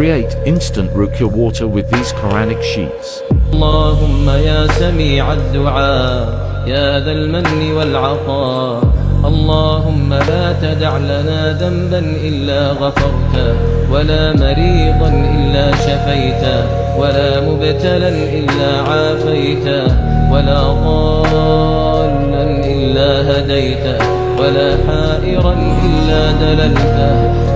create instant ruqya water with these Quranic sheets. Allahumma ya sami'a ad-du'a, ya dhal manni wal 'ata. Allahumma la tad' lana dhanban illa ghafarta, wala maridan illa shafayta, wala mubtalan illa 'afayta, wala dhallan illa hadayta, wala ha'iran illa dalalta.